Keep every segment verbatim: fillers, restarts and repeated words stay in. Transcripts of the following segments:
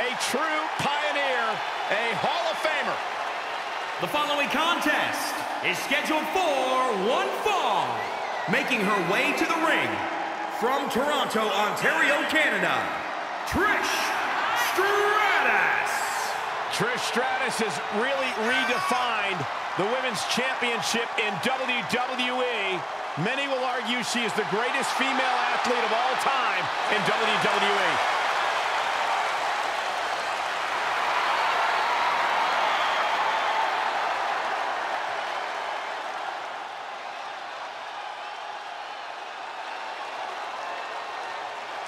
a true pioneer, a Hall of Famer. The following contest is scheduled for one fall. Making her way to the ring from Toronto, Ontario, Canada, Trish Stratus. Trish Stratus has really redefined the Women's Championship in W W E. Many will argue she is the greatest female athlete of all time in W W E.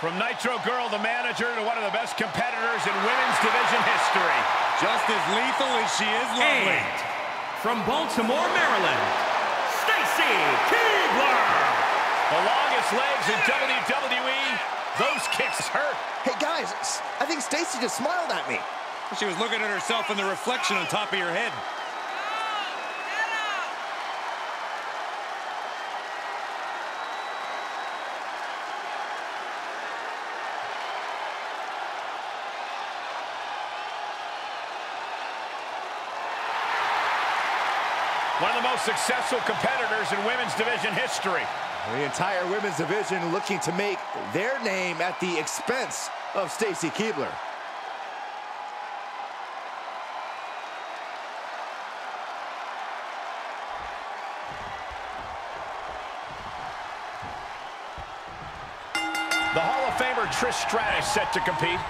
From Nitro Girl, the manager, to one of the best competitors in women's division history. Just as lethal as she is lovely. And from Baltimore, Maryland, Stacy Keibler. The longest legs in W W E, those kicks hurt. Hey guys, I think Stacy just smiled at me. She was looking at herself in the reflection on top of your head. One of the most successful competitors in women's division history. The entire women's division looking to make their name at the expense of Stacy Keibler. The Hall of Famer Trish Stratus set to compete.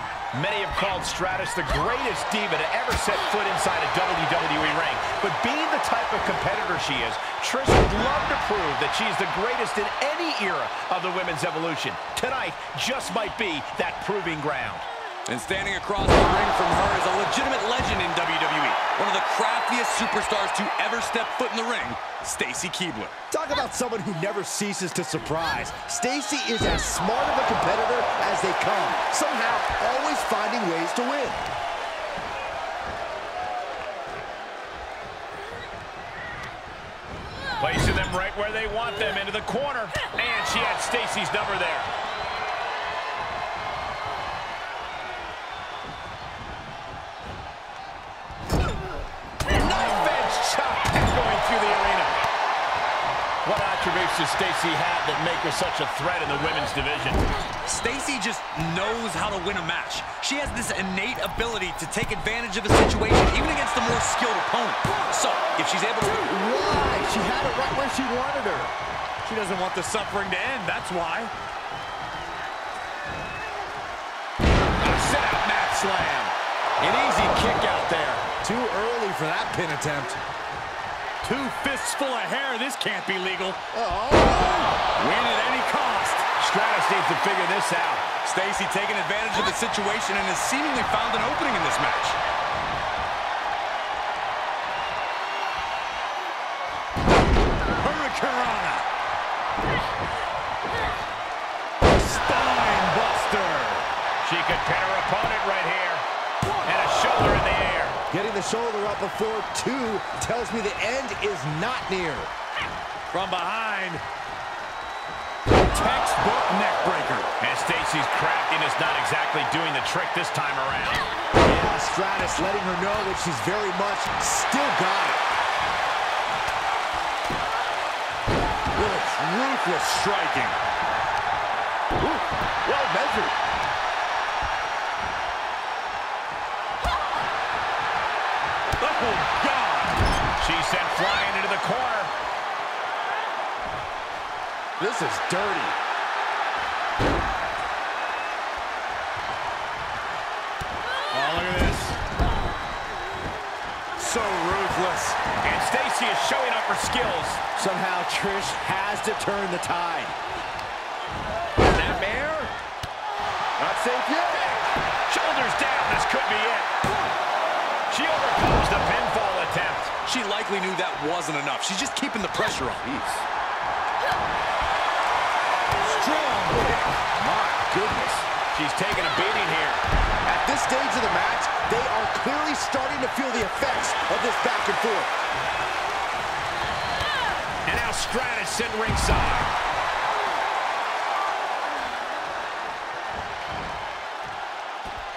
Many have called Stratus the greatest diva to ever set foot inside a W W E ring. But being the type of competitor she is, Trish would love to prove that she's the greatest in any era of the women's evolution. Tonight just might be that proving ground. And standing across the ring from her is a legitimate legend in W W E. One of the craftiest superstars to ever step foot in the ring, Stacy Keibler. Talk about someone who never ceases to surprise. Stacy is as smart of a competitor as they come. Somehow, always finding ways to win. Placing them right where they want them, into the corner. And she had Stacy's number there. Does Stacy have that make her such a threat in the women's division? Stacy just knows how to win a match. She has this innate ability to take advantage of a situation, even against a more skilled opponent. So, if she's able to... Why? She had it right where she wanted her. She doesn't want the suffering to end, that's why. A set out mat slam. An easy kick out there. Too early for that pin attempt. Two fists full of hair. This can't be legal. Uh-oh. Win at any cost. Stratus needs to figure this out. Stacy taking advantage of the situation and has seemingly found an opening in this match. Hurricanrana. Spine buster. She could pin her opponent right here. And a shoulder in the air. Getting the shoulder up before two tells me the end is not near. From behind. Textbook neck breaker. And Stacy's craftiness not exactly doing the trick this time around. Yeah, Stratus letting her know that she's very much still got it. With its ruthless striking. Ooh, well measured. Oh, God! She sent flying into the corner. This is dirty. Oh, look at this. So ruthless. And Stacy is showing up her skills. Somehow Trish has to turn the tide. That bear? Not safe yet. Shoulders down. This could be it. She overcomes the pinfall attempt. She likely knew that wasn't enough. She's just keeping the pressure on. Jeez. Strong kick. My goodness. She's taking a beating here. At this stage of the match, they are clearly starting to feel the effects of this back and forth. And now Stratus in ringside.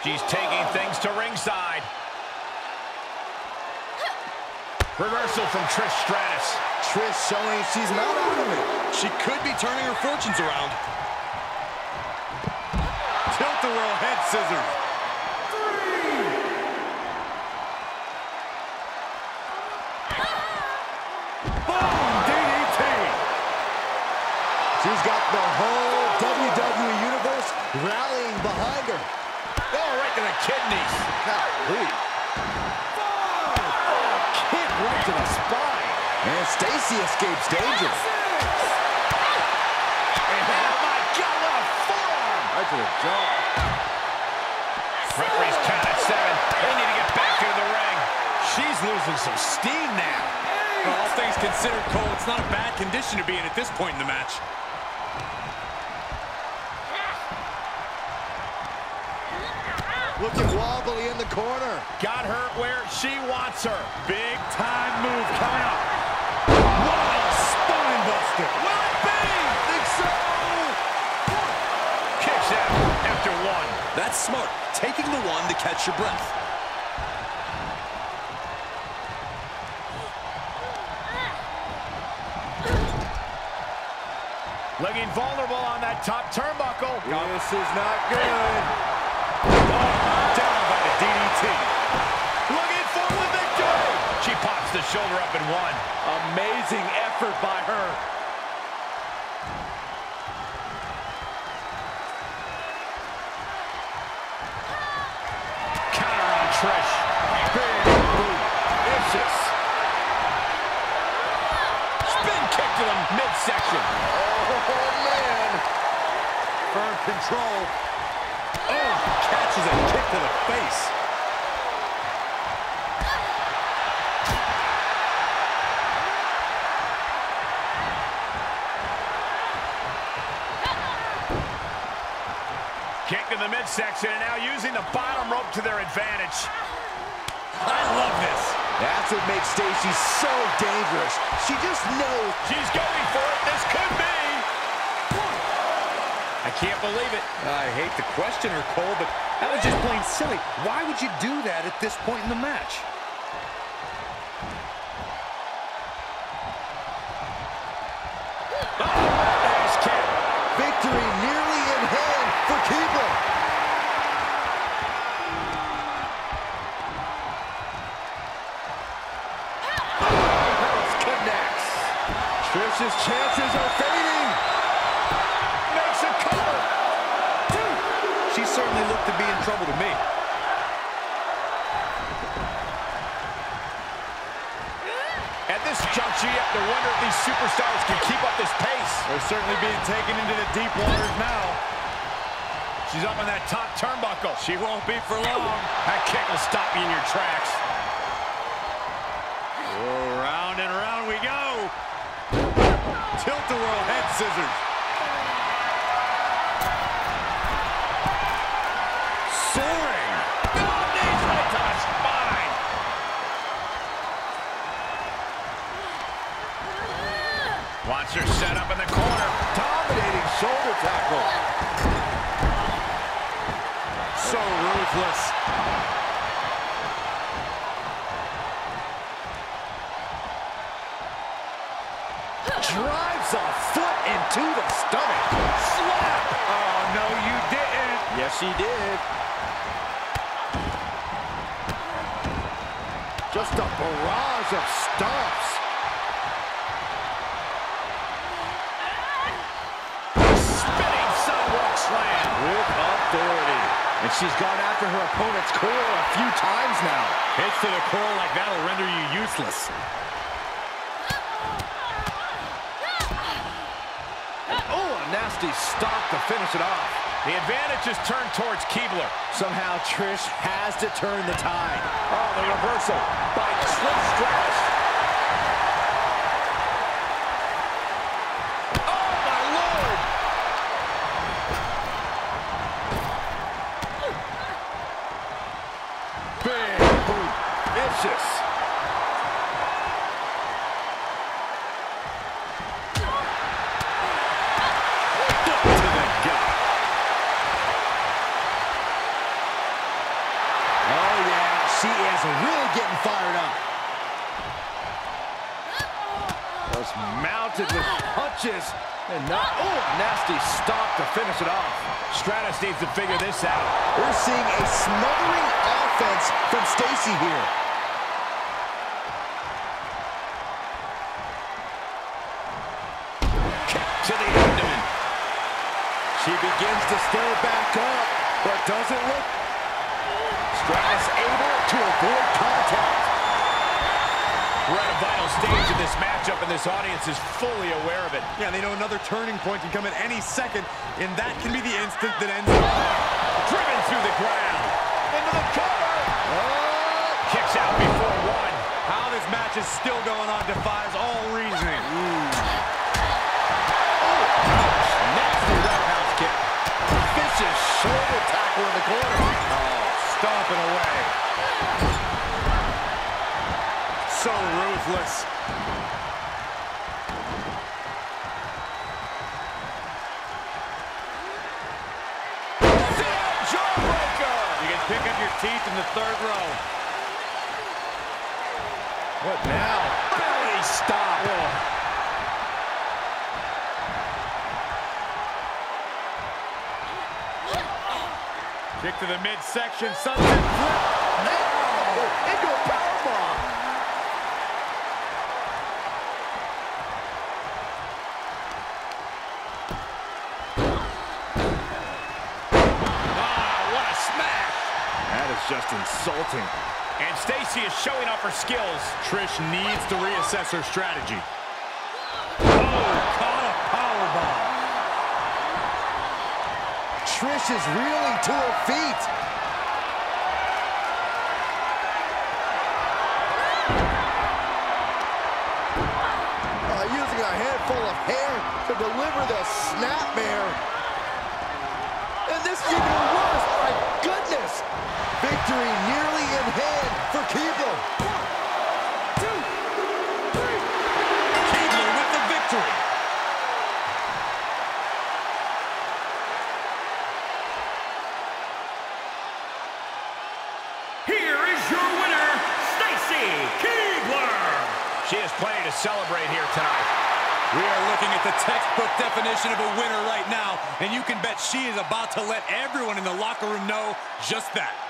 She's taking things to ringside. Reversal from Trish Stratus. Trish showing she's not out of it. She could be turning her fortunes around. Tilt-a-whirl head scissors. Three. Boom! D D T. She's got the whole W W E Universe rallying behind her. Oh, right to the kidneys. God, right to the spine. And Stacy escapes danger. And oh my God, what a forearm! Right to the jaw. Referee's count at seven. They need to get back to the ring. She's losing some steam now. Well, all things considered, Cole, it's not a bad condition to be in at this point in the match. Looking wobbly in the corner. Got her where she wants her. Big time move coming up. What a spine buster. Will it be? I think so. Kicks out after one. That's smart. Taking the one to catch your breath. Looking vulnerable on that top turnbuckle. This is not good. Down by the D D T. Looking for the victory. She pops the shoulder up and won. Amazing effort by her. Counter on Trish. Big boot. Vicious. Spin kick to the midsection. Oh, man. Firm control. Oh, catches a kick to the face. Kick to the midsection, and now using the bottom rope to their advantage. I love this. That's what makes Stacy so dangerous. She just knows. She's going for it. This could be. I can't believe it. I hate to question her, Cole, but that was just plain silly. Why would you do that at this point in the match? Oh, nice kick. Victory nearly in hand for Keibler. Oh, connects. Trish's chances are fading. She certainly looked to be in trouble to me. At this juncture, you have to wonder if these superstars can keep up this pace. They're certainly being taken into the deep waters now. She's up on that top turnbuckle. She won't be for long. That kick will stop you in your tracks. Oh, round and round we go. Tilt-a-whirl head scissors. Wants her set up in the corner. Dominating shoulder tackle. So ruthless. Drives a foot into the stomach. Slap! Oh, no, you didn't. Yes, she did. Just a barrage of stomps. With authority. And she's gone after her opponent's core a few times now. Hits to the core like that'll render you useless. Oh, a nasty stop to finish it off. The advantage is turned towards Keibler. Somehow Trish has to turn the tide. Oh, the reversal by Trish Stratus. punches. And not, oh, nasty stomp to finish it off. Stratus needs to figure this out. We're seeing a smothering offense from Stacy here. Kick to the abdomen. She begins to stir back up, but doesn't look. Stratus able to avoid contact. We're at a vital stage in this matchup, and this audience is fully aware of it. Yeah, they know another turning point can come at any second, and that can be the instant that ends it. Driven through the ground. Into the cover. Oh. Kicks out before one. How this match is still going on defies all reasoning. Ooh. Oh, gosh. Nasty roundhouse kick. Vicious shoulder tackle in the corner. Oh, stomping away. So ruthless. Jawbreaker! You can pick up your teeth in the third row. What now? Belly stop. Whoa. Kick to the midsection. Sunset flip. Now into a powerbomb. Just insulting. And Stacy is showing off her skills. Trish needs to reassess her strategy. Oh, caught a powerbomb. Trish is reeling to her feet. Uh, using a handful of hair to deliver the snapmare. And this is even worse. My goodness. Victory nearly in hand for Keibler. One, two, three. Keibler with the victory. Here is your winner, Stacy Keibler. She is plenty to celebrate here tonight. We are looking at the textbook definition of a winner right now, and you can bet she is about to let everyone in the locker room know just that.